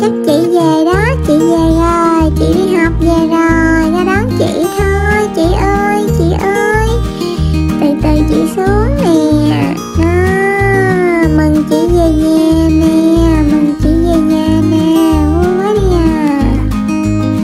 chắc chị về đó, chị về rồi, chị đi học về rồi.